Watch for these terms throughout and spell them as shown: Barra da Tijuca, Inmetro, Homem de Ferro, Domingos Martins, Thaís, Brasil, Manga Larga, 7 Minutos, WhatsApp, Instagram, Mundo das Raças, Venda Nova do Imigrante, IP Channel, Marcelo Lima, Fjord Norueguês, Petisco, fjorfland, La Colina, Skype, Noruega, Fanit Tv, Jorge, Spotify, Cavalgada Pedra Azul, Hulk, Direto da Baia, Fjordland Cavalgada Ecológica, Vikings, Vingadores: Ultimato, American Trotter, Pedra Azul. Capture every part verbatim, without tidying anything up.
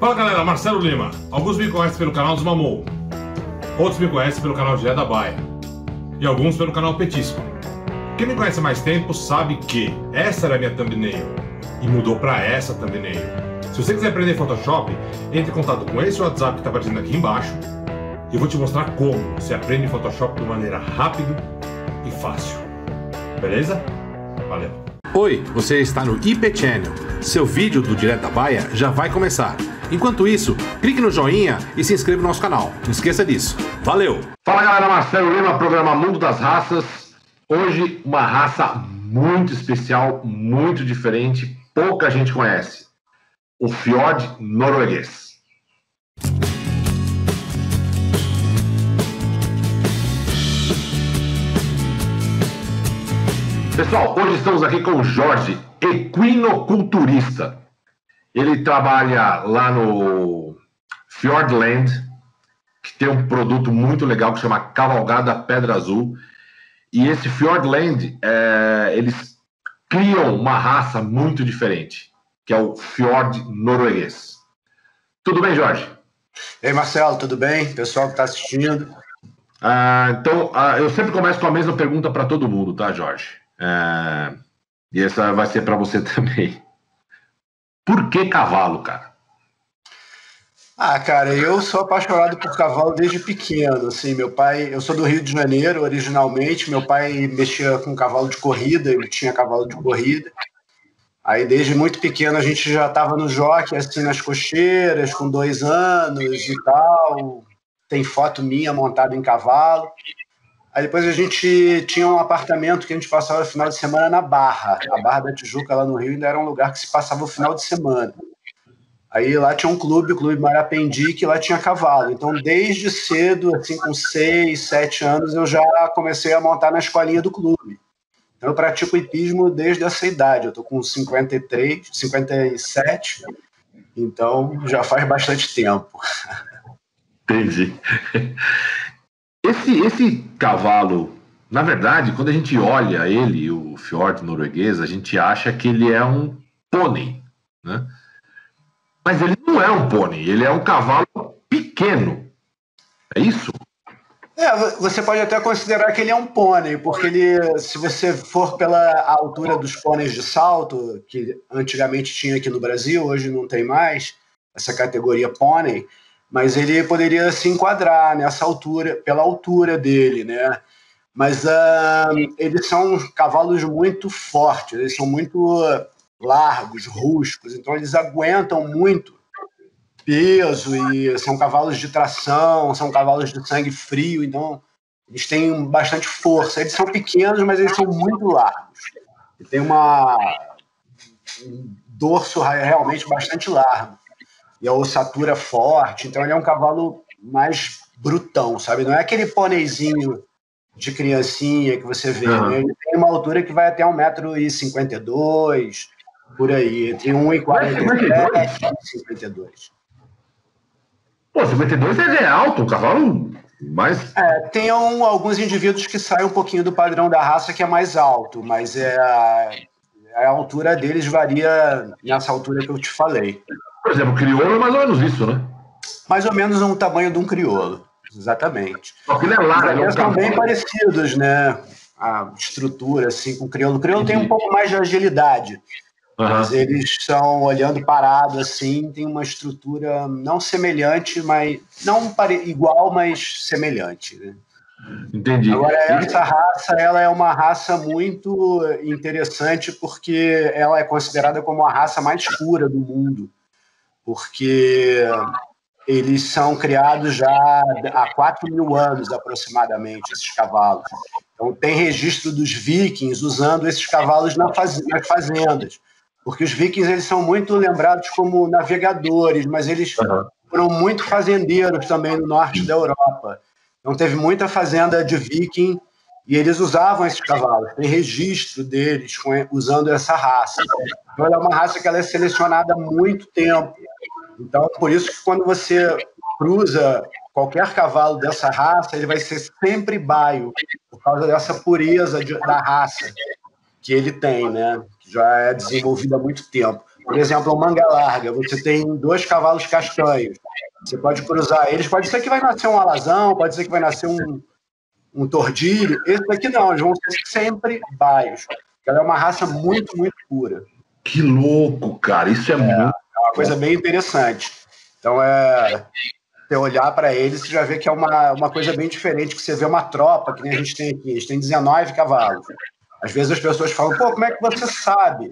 Fala galera, Marcelo Lima. Alguns me conhecem pelo canal dos Mamou, outros me conhecem pelo canal Direto da Baia e alguns pelo canal Petisco. Quem me conhece há mais tempo sabe que essa era a minha thumbnail e mudou para essa thumbnail. Se você quiser aprender Photoshop, entre em contato com esse WhatsApp que está aparecendo aqui embaixo e eu vou te mostrar como você aprende Photoshop de maneira rápida e fácil. Beleza? Valeu! Oi, você está no I P Channel. Seu vídeo do Direto da Baia já vai começar. Enquanto isso, clique no joinha e se inscreva no nosso canal. Não esqueça disso. Valeu! Fala galera, Marcelo Lima, programa Mundo das Raças. Hoje uma raça muito especial, muito diferente, pouca gente conhece. O Fjord Norueguês. Pessoal, hoje estamos aqui com o Jorge, equinoculturista. Ele trabalha lá no Fjordland, que tem um produto muito legal que chama Cavalgada Pedra Azul. E esse Fjordland, é, eles criam uma raça muito diferente, que é o Fjord Norueguês. Tudo bem, Jorge? Ei, Marcelo, tudo bem? Pessoal que está assistindo. Ah, então, ah, eu sempre começo com a mesma pergunta para todo mundo, tá, Jorge? Ah, e essa vai ser para você também. Por que cavalo, cara? Ah, cara, eu sou apaixonado por cavalo desde pequeno, assim, meu pai, eu sou do Rio de Janeiro, originalmente, meu pai mexia com cavalo de corrida, ele tinha cavalo de corrida, aí desde muito pequeno a gente já estava no jockey, assim, nas cocheiras, com dois anos e tal, tem foto minha montada em cavalo, aí depois a gente tinha um apartamento que a gente passava o final de semana na Barra, a Barra da Tijuca lá no Rio ainda era um lugar que se passava o final de semana. Aí lá tinha um clube, o Clube Marapendi, que lá tinha cavalo. Então, desde cedo, assim, com seis, sete anos, eu já comecei a montar na escolinha do clube. Então, eu pratico hipismo desde essa idade. Eu tô com cinquenta e três, cinquenta e sete, então já faz bastante tempo. Entendi. Esse, esse cavalo, na verdade, quando a gente olha ele, o Fjord Norueguês, a gente acha que ele é um pônei, né? Mas ele não é um pônei, ele é um cavalo pequeno, é isso? É, você pode até considerar que ele é um pônei, porque ele, se você for pela altura dos pôneis de salto, que antigamente tinha aqui no Brasil, hoje não tem mais, essa categoria pônei, mas ele poderia se enquadrar nessa altura, pela altura dele, né? Mas uh, eles são cavalos muito fortes, eles são muito... largos, rústicos, então eles aguentam muito peso e são cavalos de tração, são cavalos de sangue frio, então eles têm bastante força. Eles são pequenos, mas eles são muito largos. E tem uma um dorso realmente bastante largo e a ossatura forte, então ele é um cavalo mais brutão, sabe? Não é aquele pôneizinho de criancinha que você vê, uhum. Né? Ele tem uma altura que vai até um metro e cinquenta e dois, por aí, entre um e cinquenta e dois. Pô, cinquenta e dois é alto, um cavalo mais... É, tem um, alguns indivíduos que saem um pouquinho do padrão da raça que é mais alto, mas é a, a altura deles varia nessa altura que eu te falei. Por exemplo, o crioulo é mais ou menos isso, né? Mais ou menos um tamanho de um crioulo. Exatamente. Só que ele é largo, eles são bem parecidos, né? A estrutura, assim, com o crioulo. O crioulo tem um pouco mais de agilidade. Uhum. Mas eles são, olhando parado, assim, tem uma estrutura não semelhante, mas... Não pare... igual, mas semelhante, né? Entendi. Agora, essa raça, ela é uma raça muito interessante porque ela é considerada como a raça mais pura do mundo. Porque... eles são criados já há quatro mil anos, aproximadamente, esses cavalos. Então, tem registro dos vikings usando esses cavalos nas fazendas, porque os vikings eles são muito lembrados como navegadores, mas eles foram muito fazendeiros também no norte da Europa. Então, teve muita fazenda de viking e eles usavam esses cavalos. Tem registro deles usando essa raça. Então, ela é uma raça que ela é selecionada há muito tempo. Então, por isso que quando você cruza qualquer cavalo dessa raça, ele vai ser sempre baio, por causa dessa pureza de, da raça que ele tem, né? Que já é desenvolvida há muito tempo. Por exemplo, o Manga Larga, você tem dois cavalos castanhos. Você pode cruzar eles. Pode ser que vai nascer um alazão, pode ser que vai nascer um, um tordilho. Esse daqui não, eles vão ser sempre baios. Ela é uma raça muito, muito pura. Que louco, cara. Isso é, é muito... É uma coisa bem interessante. Então, é... Você olhar para eles, você já vê que é uma, uma coisa bem diferente, que você vê uma tropa, que nem a gente tem aqui. A gente tem dezenove cavalos. Às vezes as pessoas falam, pô, como é que você sabe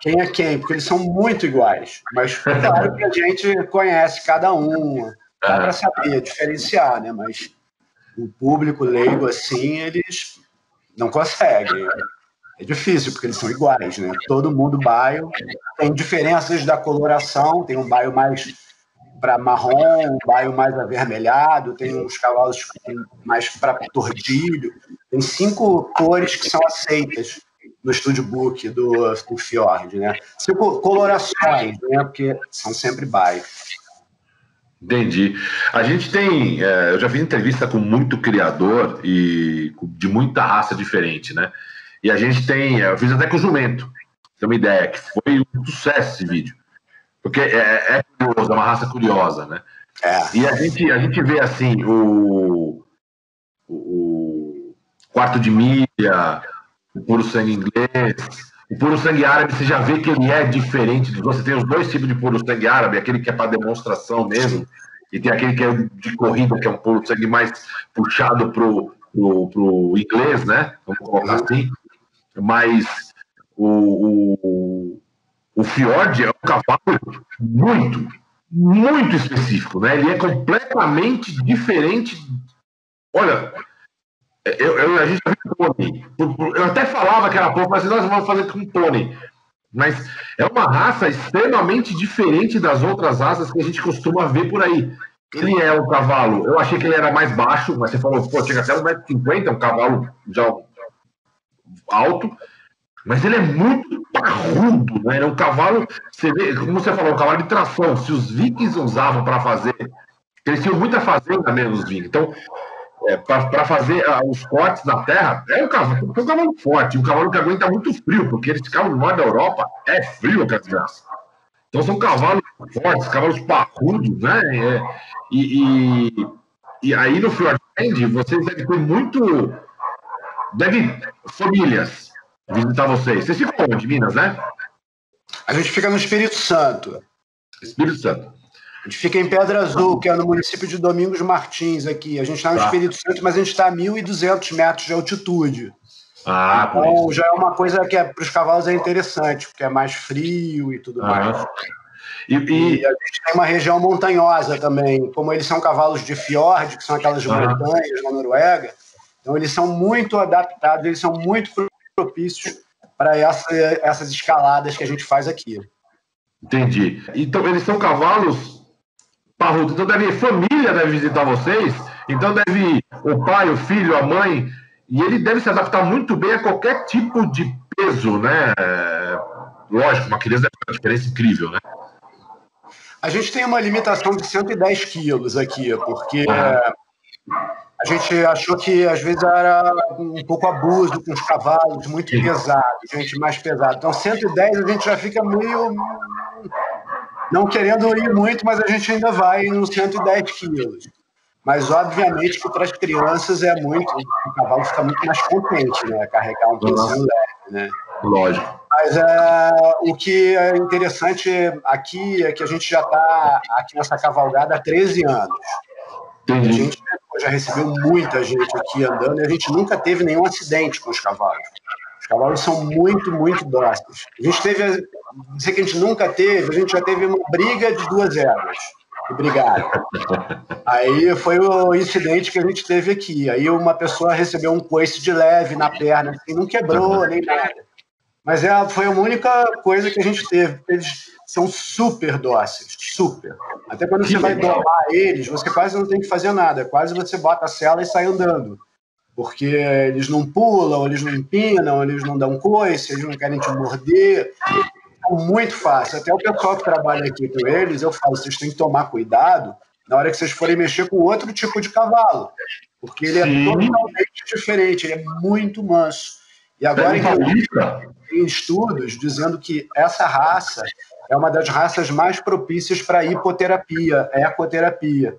quem é quem? Porque eles são muito iguais. Mas claro que a gente conhece cada um, dá para saber, diferenciar, né? Mas o público leigo, assim, eles não conseguem. É difícil, porque eles são iguais, né? Todo mundo baio. Tem diferenças da coloração, tem um baio mais para marrom, um baio mais avermelhado, tem uns cavalos que tem mais para tordilho. Tem cinco cores que são aceitas no studbook do, do Fjord, né? Cinco colorações, né? Porque são sempre baios. Entendi. A gente tem... É, eu já fiz entrevista com muito criador e de muita raça diferente, né? E a gente tem, eu fiz até com o jumento, tem uma ideia, que foi um sucesso esse vídeo. Porque é, é curioso, é uma raça curiosa, né? É. E a gente, a gente vê, assim, o, o quarto de milha, o puro sangue inglês, o puro sangue árabe, você já vê que ele é diferente. Você tem os dois tipos de puro sangue árabe, aquele que é para demonstração mesmo, e tem aquele que é de corrida, que é um puro sangue mais puxado pro, pro, pro inglês, né? Vamos colocar assim. Mas o, o, o Fjord é um cavalo muito, muito específico, né? Ele é completamente diferente. Olha, eu, eu, a gente já viu pônei. Eu até falava que era pouco, mas nós vamos fazer com pônei. Mas é uma raça extremamente diferente das outras raças que a gente costuma ver por aí. Ele é um cavalo, eu achei que ele era mais baixo, mas você falou, pô, chega até um metro e cinquenta, um cavalo já... alto, mas ele é muito parrudo, né? Ele é um cavalo, você vê, como você falou, um cavalo de tração. Se os vikings usavam para fazer, eles tinham muita fazenda mesmo, os vikings. Então, é, para fazer ah, os cortes na terra, é um cavalo, é um cavalo forte, um cavalo que aguenta muito frio, porque eles ficavam no norte da Europa, é frio, que é desgraça. Então, são cavalos fortes, cavalos parrudos, né? É, e, e, e aí no Fjordland, vocês devem ter muito. Deve famílias visitar vocês. Vocês ficam onde, Minas, né? A gente fica no Espírito Santo. Espírito Santo. A gente fica em Pedra Azul, que é no município de Domingos Martins, aqui. A gente está no tá. Espírito Santo, mas a gente está a mil e duzentos metros de altitude. Ah, então, já é uma coisa que é, para os cavalos é interessante, porque é mais frio e tudo ah. mais. E, e... e a gente tem uma região montanhosa também. Como eles são cavalos de fjord, que são aquelas ah. montanhas na Noruega, então, eles são muito adaptados, eles são muito propícios para essa, essas escaladas que a gente faz aqui. Entendi. Então, eles são cavalos parrudos. Então, deve, família deve visitar vocês. Então, deve o pai, o filho, a mãe. E ele deve se adaptar muito bem a qualquer tipo de peso, né? Lógico, uma criança deve ter uma diferença incrível, né? A gente tem uma limitação de cento e dez quilos aqui, porque... É. A gente achou que, às vezes, era um pouco abuso com os cavalos, muito pesado, gente mais pesada. Então, cento e dez a gente já fica meio... Não querendo ir muito, mas a gente ainda vai nos cento e dez quilos. Mas, obviamente, que para as crianças é muito... O cavalo fica muito mais contente, né? Carregar um peso leve, né? Lógico. Mas é, o que é interessante aqui é que a gente já está aqui nessa cavalgada há treze anos. Entendi. A gente já recebeu muita gente aqui andando e a gente nunca teve nenhum acidente com os cavalos. Os cavalos são muito, muito dóceis. A gente teve, não sei que a gente nunca teve, a gente já teve uma briga de duas ervas que brigaram. Aí foi o incidente que a gente teve aqui. Aí uma pessoa recebeu um coice de leve na perna, assim, não quebrou nem nada. Mas é, foi a única coisa que a gente teve. Eles são super dóceis, super. Até quando você vai domar eles, você quase não tem que fazer nada. Quase você bota a sela e sai andando. Porque eles não pulam, eles não empinam, eles não dão coice, eles não querem te morder. É muito fácil. Até o pessoal que trabalha aqui com eles, eu falo, vocês têm que tomar cuidado na hora que vocês forem mexer com outro tipo de cavalo. Porque ele é Sim. totalmente diferente, ele é muito manso. E agora, em estudos dizendo que essa raça é uma das raças mais propícias para hipoterapia, ecoterapia.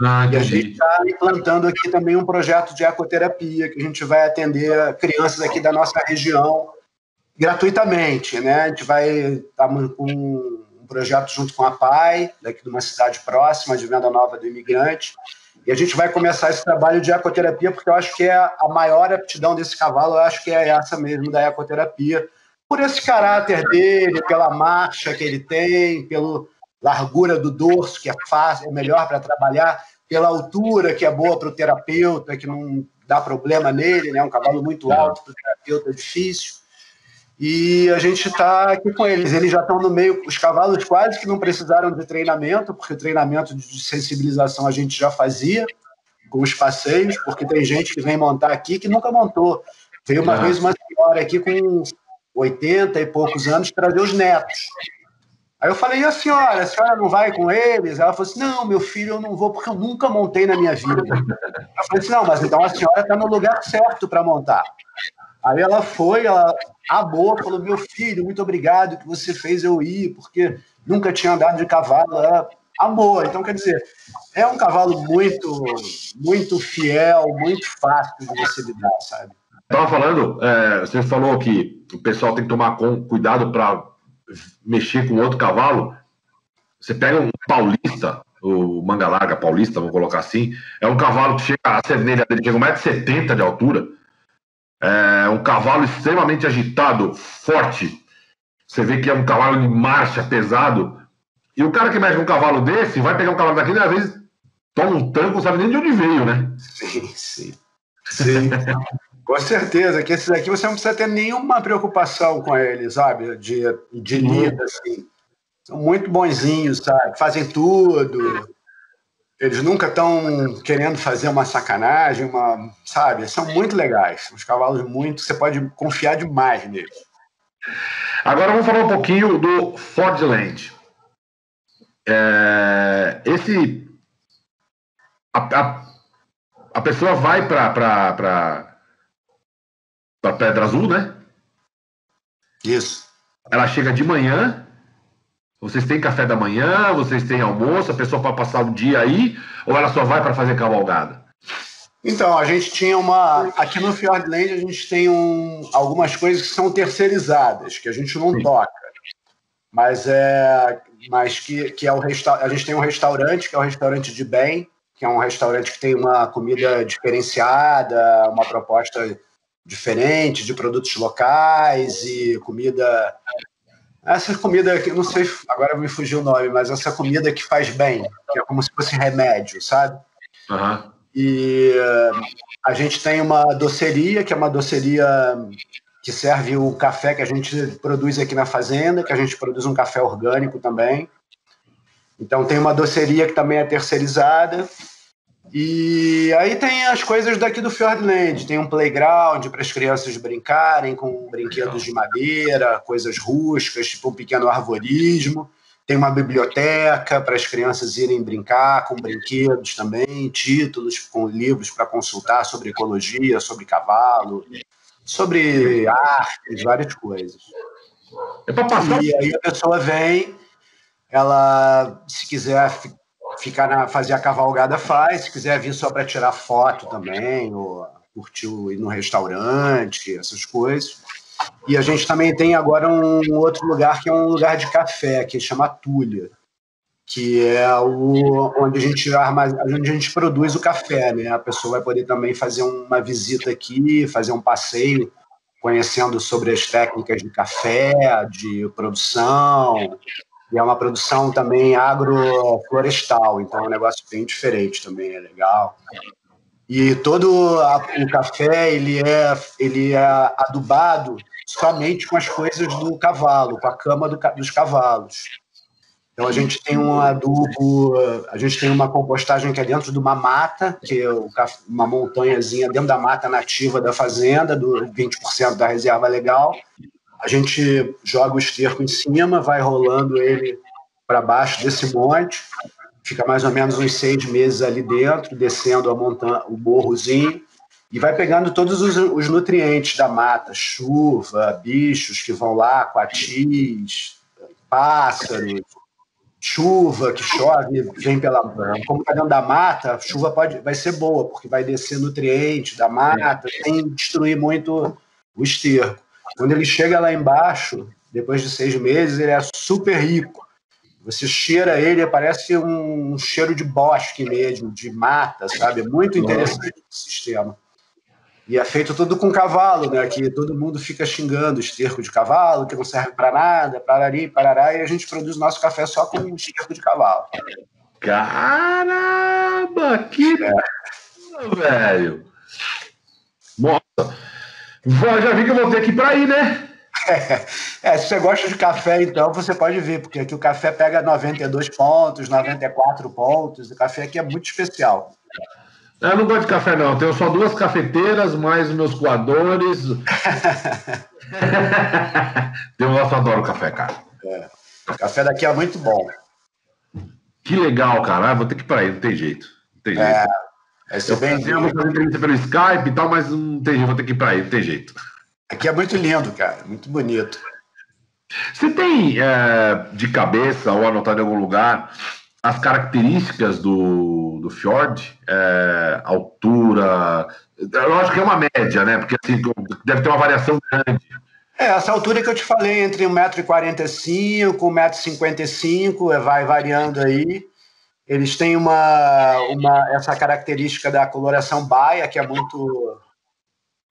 Ah, e a gente está implantando aqui também um projeto de ecoterapia, que a gente vai atender crianças aqui da nossa região gratuitamente, né? A gente vai estar com um projeto junto com a P A I, daqui de uma cidade próxima, de Venda Nova do Imigrante, e a gente vai começar esse trabalho de ecoterapia, porque eu acho que é a maior aptidão desse cavalo, eu acho que é essa mesmo, da ecoterapia, por esse caráter dele, pela marcha que ele tem, pela largura do dorso, que é fácil, é melhor para trabalhar, pela altura, que é boa para o terapeuta, que não dá problema nele, né? Um cavalo muito alto para o terapeuta é difícil. E a gente está aqui com eles. Eles já estão no meio, os cavalos quase que não precisaram de treinamento, porque o treinamento de sensibilização a gente já fazia com os passeios, porque tem gente que vem montar aqui que nunca montou. Veio uma vez uma senhora aqui com oitenta e poucos anos, trazer os netos. Aí eu falei, e a senhora? A senhora não vai com eles? Ela falou assim, não, meu filho, eu não vou, porque eu nunca montei na minha vida. Eu falei assim, não, mas então a senhora está no lugar certo para montar. Aí ela foi, ela amou, falou, meu filho, muito obrigado que você fez eu ir, porque nunca tinha andado de cavalo. Ela amou. Então, quer dizer, é um cavalo muito, muito fiel, muito fácil de você lidar, sabe? Estava falando, é, você falou que o pessoal tem que tomar com, cuidado para mexer com outro cavalo. Você pega um paulista, o Manga Larga paulista, vou colocar assim, é um cavalo que chega, a cernelha dele chega a um metro e setenta de altura, é um cavalo extremamente agitado, forte. Você vê que é um cavalo de marcha, pesado. E o cara que mexe com um cavalo desse, vai pegar um cavalo daquele, às vezes toma um tranco, não sabe nem de onde veio, né? Sim, sim. Sim. Com certeza, que esses aqui você não precisa ter nenhuma preocupação com eles, sabe? De, de lida, assim. São muito bonzinhos, sabe? Fazem tudo. Eles nunca estão querendo fazer uma sacanagem, uma, sabe? São muito legais. Os cavalos muito... Você pode confiar demais neles. Agora vamos falar um pouquinho do Fjordland. É, esse... A, a, a pessoa vai para... para Pedra Azul, né? Isso. Ela chega de manhã, vocês têm café da manhã, vocês têm almoço, a pessoa pode passar o dia aí, ou ela só vai para fazer cavalgada? Então, a gente tinha uma... Aqui no Fjordland a gente tem um... algumas coisas que são terceirizadas, que a gente não Sim. toca, mas é... Mas que, que é o resta... A gente tem um restaurante, que é o restaurante de bem, que é um restaurante que tem uma comida diferenciada, uma proposta... diferente, de produtos locais e comida... Essa comida que eu não sei, agora me fugiu o nome, mas essa comida que faz bem, que é como se fosse remédio, sabe? Uhum. E a gente tem uma doceria, que é uma doceria que serve o café que a gente produz aqui na fazenda, que a gente produz um café orgânico também. Então tem uma doceria que também é terceirizada. E aí tem as coisas daqui do Fjordland, tem um playground para as crianças brincarem com brinquedos de madeira, coisas rústicas, tipo um pequeno arvorismo, tem uma biblioteca para as crianças irem brincar com brinquedos também, títulos com livros para consultar sobre ecologia, sobre cavalo, sobre artes, várias coisas. É para passar. E aí a pessoa vem, ela, se quiser ficar na, fazer a cavalgada faz, se quiser vir só para tirar foto também, ou curtir, ir no restaurante, essas coisas. E a gente também tem agora um outro lugar, que é um lugar de café, que chama Tulha, que é o, onde, a gente armaz... onde a gente produz o café, né? A pessoa vai poder também fazer uma visita aqui, fazer um passeio, conhecendo sobre as técnicas de café, de produção... E é uma produção também agroflorestal, então é um negócio bem diferente também, é legal. E todo a, o café, ele é, ele é adubado somente com as coisas do cavalo, com a cama do, dos cavalos. Então a gente tem um adubo, a gente tem uma compostagem que é dentro de uma mata, que é uma montanhazinha dentro da mata nativa da fazenda, do vinte por cento da reserva legal. A gente joga o esterco em cima, vai rolando ele para baixo desse monte, fica mais ou menos uns seis meses ali dentro, descendo a montanha, o morrozinho, e vai pegando todos os, os nutrientes da mata, chuva, bichos que vão lá, coatis, pássaros, chuva que chove, vem pela... Como está dentro da mata, a chuva pode, vai ser boa, porque vai descer nutriente da mata, sem destruir muito o esterco. Quando ele chega lá embaixo, depois de seis meses, ele é super rico. Você cheira ele, parece um cheiro de bosque mesmo, de mata, sabe? É muito interessante o sistema. E é feito tudo com cavalo, né? Que todo mundo fica xingando o esterco de cavalo, que não serve para nada, parari, parará, e a gente produz nosso café só com um esterco de cavalo. Caramba, que é. Pena, velho! Nossa! Já vi que eu vou ter que ir para aí, né? É, se você gosta de café, então, você pode vir, porque aqui o café pega noventa e dois pontos, noventa e quatro pontos, o café aqui é muito especial. Eu não gosto de café, não. Tenho só duas cafeteiras, mais meus coadores. Eu adoro café, cara. É. O café daqui é muito bom. Que legal, cara. Ah, vou ter que ir para aí, não tem jeito. Não tem jeito. É, é eu bem fazia uma entrevista pelo Skype e tal, mas não tem jeito, vou ter que ir para aí, não tem jeito. Aqui é muito lindo, cara. Muito bonito. Você tem é, de cabeça ou anotado em algum lugar as características do, do fjord? É, altura... Eu acho que é uma média, né? Porque assim, deve ter uma variação grande. É, essa altura que eu te falei, entre um metro e quarenta e cinco, um metro e cinquenta e cinco, vai variando aí. Eles têm uma, uma, essa característica da coloração baia, que é muito...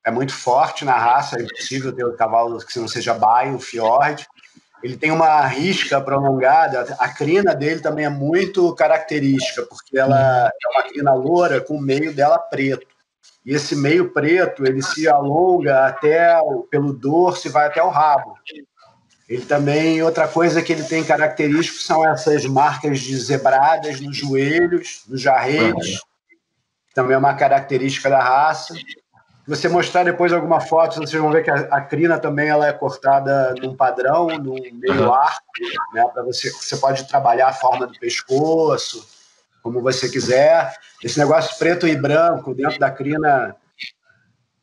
É muito forte na raça, é impossível ter um cavalo que não seja baia, o fjord. Ele tem uma risca prolongada, a crina dele também é muito característica, porque ela é uma crina loura com o meio dela preto. E esse meio preto, ele se alonga até o, pelo dorso e vai até o rabo. Ele também, outra coisa que ele tem característico são essas marcas de zebradas nos joelhos, nos jarretes, também é uma característica da raça. Se você mostrar depois alguma foto, vocês vão ver que a, a crina também ela é cortada num padrão, num meio arco, né? Para você, você pode trabalhar a forma do pescoço, como você quiser. Esse negócio preto e branco dentro da crina,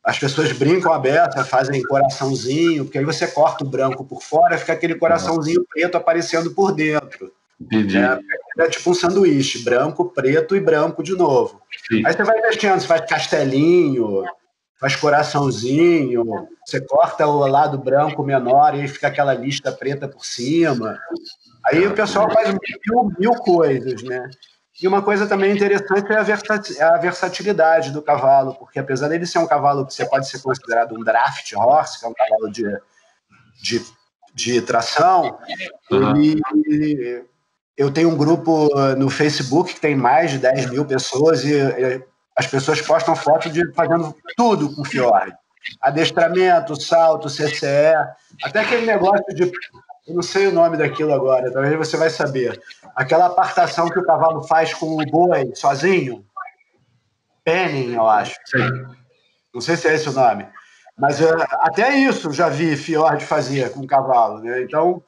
as pessoas brincam aberta, fazem coraçãozinho, porque aí você corta o branco por fora, fica aquele coraçãozinho preto aparecendo por dentro. Entendi. É, é tipo um sanduíche, branco, preto e branco de novo. Sim. Aí você vai mexendo, você faz castelinho... Faz coraçãozinho, você corta o lado branco menor e aí fica aquela lista preta por cima. Aí o pessoal faz mil, mil coisas, né? E uma coisa também interessante é a, versat- a versatilidade do cavalo, porque apesar dele ser um cavalo que você pode ser considerado um draft horse, que é um cavalo de, de, de tração, ele... Uhum. Eu tenho um grupo no Facebook que tem mais de dez mil pessoas e... As pessoas postam fotos de fazendo tudo com fjord. Adestramento, salto, C C E, até aquele negócio de... Eu não sei o nome daquilo agora, talvez você vai saber. Aquela apartação que o cavalo faz com o boi, sozinho. Penning, eu acho. Não sei se é esse o nome. Mas eu, até isso já vi fjord fazer com o cavalo, né? Então,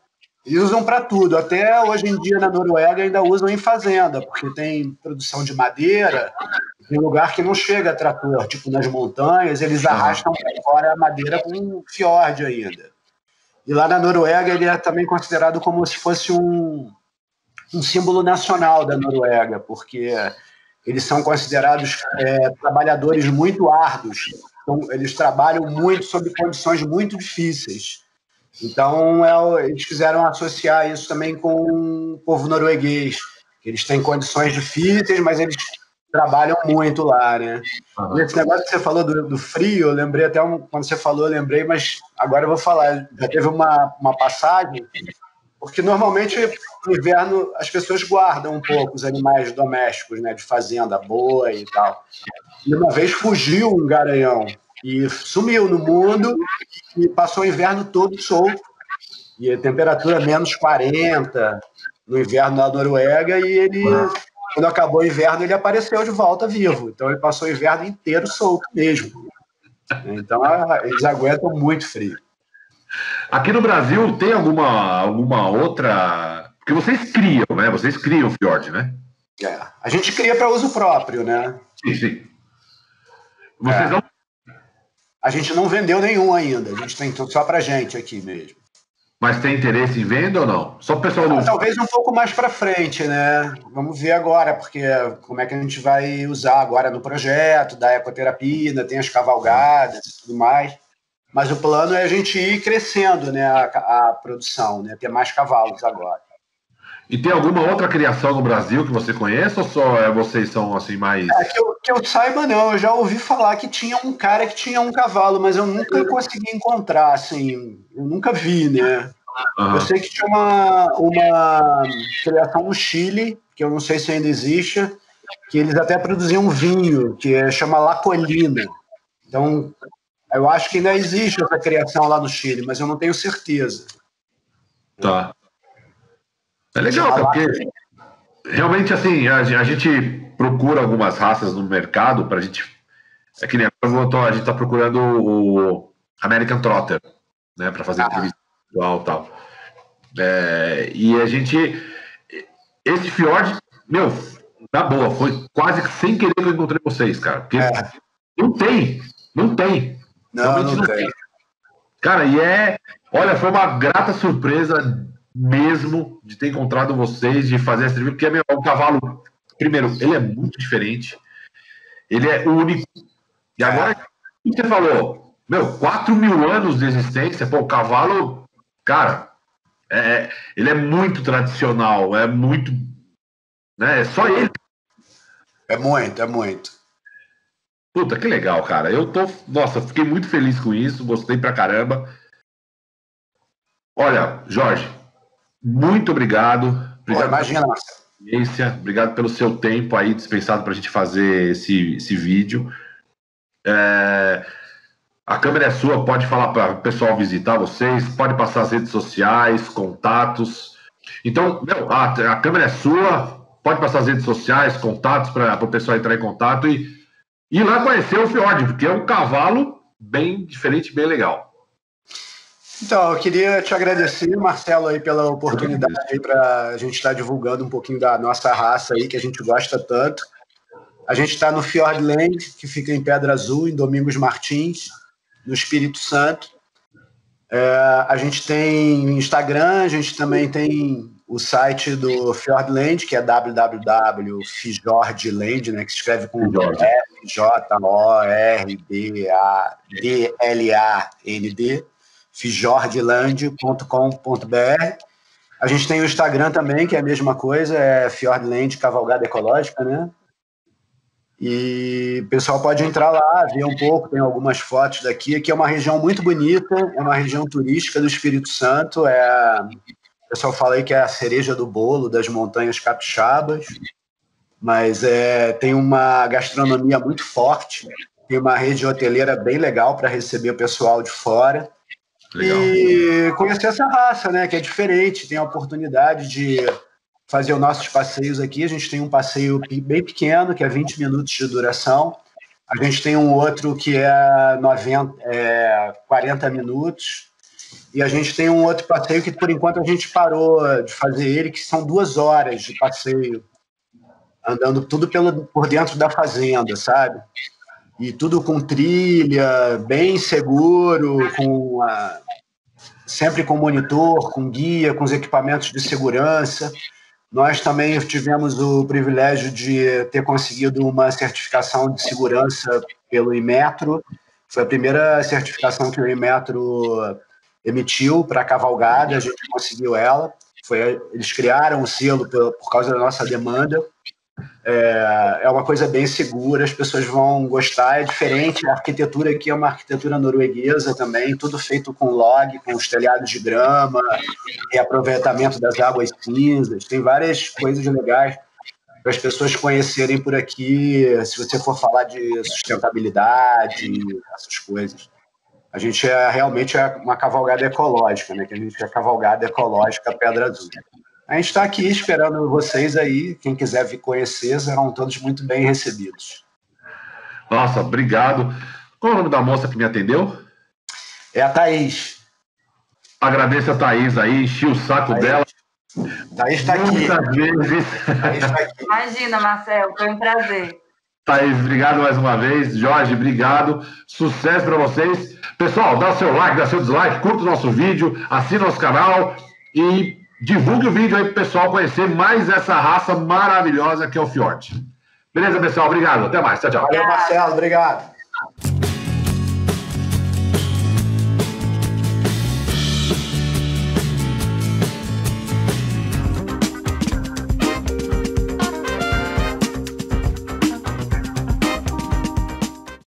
eles usam para tudo. Até hoje em dia, na Noruega, ainda usam em fazenda, porque tem produção de madeira... Em lugar que não chega trator, tipo nas montanhas, eles arrastam para fora a madeira com um fjord ainda. E lá na Noruega ele é também considerado como se fosse um, um símbolo nacional da Noruega, porque eles são considerados é, trabalhadores muito árduos. Então, eles trabalham muito sob condições muito difíceis. Então é, eles quiseram associar isso também com o povo norueguês. Eles têm condições difíceis, mas eles... trabalham muito lá, né? Uhum. Esse negócio que você falou do, do frio, eu lembrei até um, quando você falou, eu lembrei, mas agora eu vou falar. Já teve uma, uma passagem, porque normalmente no inverno as pessoas guardam um pouco os animais domésticos, né? De fazenda, boi e tal. E uma vez fugiu um garanhão e sumiu no mundo e passou o inverno todo solto. E a temperatura menos quarenta no inverno na Noruega e ele... Uhum. Quando acabou o inverno, ele apareceu de volta vivo. Então, ele passou o inverno inteiro solto mesmo. Então, eles aguentam muito frio. Aqui no Brasil, tem alguma, alguma outra... Porque vocês criam, né? Vocês criam o fjord, né? É. A gente cria para uso próprio, né? Sim, sim. Vocês é. não... A gente não vendeu nenhum ainda. A gente tem tudo só para gente aqui mesmo. Mas tem interesse em venda ou não? Só o pessoal não... Talvez um pouco mais para frente, né? Vamos ver agora, porque como é que a gente vai usar agora no projeto, da ecoterapia, ainda tem as cavalgadas e tudo mais. Mas o plano é a gente ir crescendo, né, a, a produção, né? Ter mais cavalos agora. E tem alguma outra criação no Brasil que você conheça, ou só é, vocês são assim mais... É, que, eu, que eu saiba não, eu já ouvi falar que tinha um cara que tinha um cavalo, mas eu nunca consegui encontrar, assim, eu nunca vi, né? Uhum. Eu sei que tinha uma, uma criação no Chile, que eu não sei se ainda existe, que eles até produziam um vinho, que é, chama La Colina. Então, eu acho que ainda existe essa criação lá no Chile, mas eu não tenho certeza. Tá. É legal, porque realmente assim, a, a gente procura algumas raças no mercado pra gente. É que nem agora a gente tá procurando o American Trotter, né? Pra fazer entrevista e tal. É, e a gente. Esse Fjord, meu, na boa, foi quase sem querer que eu encontrei vocês, cara. Porque é. não tem, não tem. Não, realmente não, não tem. tem. Cara, e é. Olha, foi uma grata surpresa. Mesmo de ter encontrado vocês, de fazer essa entrevista, porque é o cavalo, primeiro, ele é muito diferente, ele é único. E agora, o que você falou? Meu, quatro mil anos de existência, pô, o cavalo, cara, é, ele é muito tradicional, é muito, né, é só ele. É muito, é muito. Puta, que legal, cara. Eu tô, nossa, fiquei muito feliz com isso, gostei pra caramba. Olha, Jorge, muito obrigado. Obrigado. Pô, imagina. Obrigado pelo seu tempo aí dispensado para a gente fazer esse, esse vídeo. É, a câmera é sua, pode falar para o pessoal visitar vocês, pode passar as redes sociais, contatos. Então, meu, a, a câmera é sua, pode passar as redes sociais, contatos para o pessoal entrar em contato e ir lá conhecer o Fjord, porque é um cavalo bem diferente, bem legal. Então, eu queria te agradecer, Marcelo, aí, pela oportunidade para a gente estar tá divulgando um pouquinho da nossa raça aí, que a gente gosta tanto. A gente está no Fjordland, que fica em Pedra Azul, em Domingos Martins, no Espírito Santo. É, a gente tem Instagram, a gente também tem o site do Fjordland, que é w w w ponto fjordland, né, que se escreve com F J O R D A D L A N D. fjordland ponto com ponto b r. A gente tem o Instagram também, que é a mesma coisa, é Fjordland Cavalgada Ecológica, né? E o pessoal pode entrar lá, ver um pouco, tem algumas fotos daqui. Aqui é uma região muito bonita, é uma região turística do Espírito Santo, é, o pessoal fala aí que é a cereja do bolo das montanhas capixabas, mas é, tem uma gastronomia muito forte, tem uma rede hoteleira bem legal para receber o pessoal de fora. Legal. E conhecer essa raça, né, que é diferente, tem a oportunidade de fazer os nossos passeios aqui. A gente tem um passeio bem pequeno, que é vinte minutos de duração. A gente tem um outro que é, quarenta minutos. E a gente tem um outro passeio que, por enquanto, a gente parou de fazer ele, que são duas horas de passeio, andando tudo pelo, por dentro da fazenda, sabe? E tudo com trilha, bem seguro, com a... sempre com monitor, com guia, com os equipamentos de segurança. Nós também tivemos o privilégio de ter conseguido uma certificação de segurança pelo Inmetro. Foi a primeira certificação que o Inmetro emitiu para a cavalgada, a gente conseguiu ela. Foi... Eles criaram o selo por causa da nossa demanda. É, é uma coisa bem segura, as pessoas vão gostar, é diferente. A arquitetura aqui é uma arquitetura norueguesa também, tudo feito com log, com os telhados de grama, reaproveitamento das águas cinzas, tem várias coisas legais para as pessoas conhecerem por aqui, se você for falar de sustentabilidade, essas coisas. A gente é realmente é uma cavalgada ecológica, né? Que a gente é cavalgada ecológica Pedra Azul. A gente está aqui esperando vocês aí. Quem quiser vir conhecer, serão todos muito bem recebidos. Nossa, obrigado. Qual é o nome da moça que me atendeu? É a Thaís. Agradeço a Thaís aí, enchi o saco Thaís. dela. Thaís está aqui. Muitas vezes. Thaís tá aqui. Imagina, Marcelo, foi um prazer. Thaís, obrigado mais uma vez. Jorge, obrigado. Sucesso para vocês. Pessoal, dá seu like, dá seu dislike, curta o nosso vídeo, assina nosso canal e divulgue o vídeo aí pro pessoal conhecer mais essa raça maravilhosa que é o Fjord. Beleza, pessoal? Obrigado. Até mais. Tchau, tchau. Valeu, Marcelo. Obrigado.